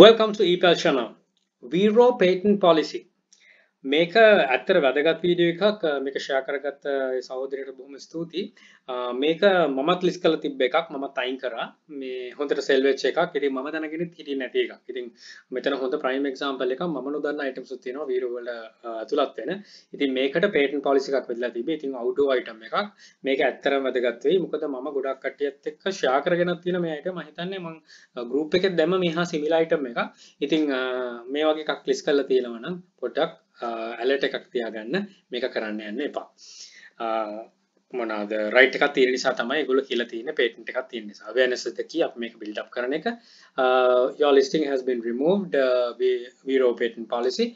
Welcome to E-Pals channel. VeRO patent policy. මේක ඇත්තට වැදගත් වීඩියෝ එකක්. මේක ෂෙයා කරගත්ත සහෝදරයට බොහොම ස්තුතියි. මේක මමත් ලිස්ට් කරලා තිබ්බ එකක්. මමත් අයින් කරා. මේ හොඳට සෙල් වෙච්ච එකක්. ඉතින් මම දැනගෙනත් හිටියේ නැති එකක්. ඉතින් මෙතන හොඳ ප්‍රයිම් එක්සැම්පල් එකක්. මම නොදන්න අයිටම්ස් උත් තියෙනවා VeRO වල ඇතුළත් වෙන. ඉතින් මේකට patent policy එකක් වෙදලා තිබ්බේ. ඉතින් outdoor item එකක්. මේක ඇත්තටම වැදගත් වෙයි. මොකද මම ගොඩක් කට්ටියත් එක්ක ෂෙයා කරගෙනත් තියෙන මේ item. මම හිතන්නේ මම group එකේ දැම්ම මේහා similar item එකක්. ඉතින් මේ වගේ එකක් ලිස්ට් කරලා තියෙනවා නම් පොඩ්ඩක් ඇලර්ට් එකක් තියාගන්න මේක කරන්න යන්න එපා මොනවාද රයිට් එකක් තියෙන නිසා තමයි ඒගොල්ලෝ කියලා තියෙන්නේ patent එකක් තියෙන නිසා awareness එක කී අපි මේක build up කරන එක your listing has been removed VeRO patent policy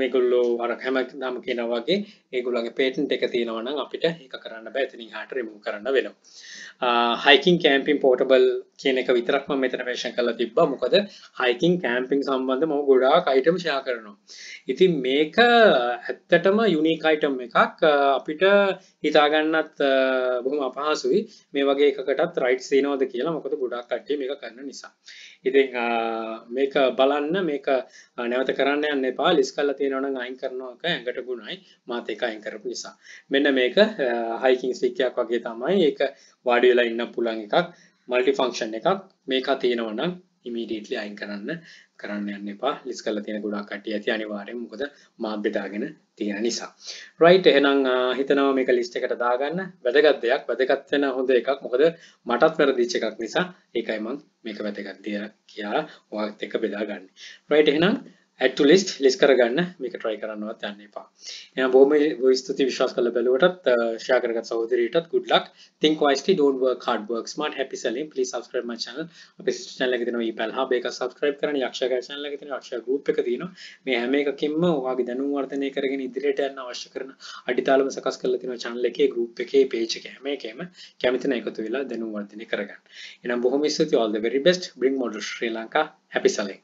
මේගොල්ලෝ අර හැමදාම කියනා වගේ ඒගොල්ලන්ගේ patent එක තියෙනවා නම් අපිට ඒක කරන්න බෑ එතනින් එහාට remove කරන්න වෙනවා hiking camping portable කියන එක විතරක් මම මෙතන mention කරලා තිබ්බා මොකද hiking camping සම්බන්ධව මම ගොඩාක් item share කරනවා. ඉතින් මේක ඇත්තටම unique item එකක් අපිට හිතා ගන්නත් බොහොම අපහසුයි මේ වගේ එකකටත් rights තියෙනවද කියලා මොකද ගොඩාක් කට්ටිය මේක කරන නිසා. ඉතින් මේක බලන්න මේක නැවත කරන්න යන්න එපා list කරලා තියෙනවා නම් අයින් කරනවාක ඇඟට ගුණයි මාත් ඒක අයින් කරපු නිසා. මෙන්න මේක hiking stick එකක් වගේ තමයි ඒක වාඩි වෙලා ඉන්න පුළුවන් එකක්. multifunction එකක් මේකා තියෙනවා නම් immediately අයින් කරන්න යන්න එපා list කරලා තියෙන ගොඩක් කට්ටිය ඇති අනිවාර්යෙන් මොකද මාත් බෙදාගෙන තියෙන නිසා right එහෙනම් හිතනවා මේක list එකට දාගන්න වැදගත් දෙයක් වැදගත් වෙන හොඳ එකක් මොකද මටත් වැරදිච්ච එකක් නිසා ඒකයි මම මේක වැදගත් දෙයක් කියලා ඔයත් එක්ක බෙදාගන්නේ right එහෙනම් add to list list කරගන්න මේක try කරන්නවත් යන්න එපා එහෙනම් බොහොම ස්තුතියි විශ්වාස කරලා බලුවටත් share කරගත් සහෝදරීටත් good luck think wisely don't work hard work smart happy selling please subscribe my channel අපේ channel එක දෙනවා E-Pals hub එක subscribe කරන්න යක්ෂයාගේ channel එක දෙනවා යක්ෂයා group එක තියෙනවා මේ හැම එකකින්ම ඔයාගේ දැනුම වර්ධනය කරගෙන ඉදිරියට යන්න අවශ්‍ය කරන අඩිතාලම සකස් කරලා තියෙනවා channel එකේ group එකේ page එකේ හැම එකෙම කැමති නැ එකතු වෙලා දැනුම වර්ධනය කරගන්න එහෙනම් බොහොම ස්තුතියි all the very best bring model Sri Lanka happy selling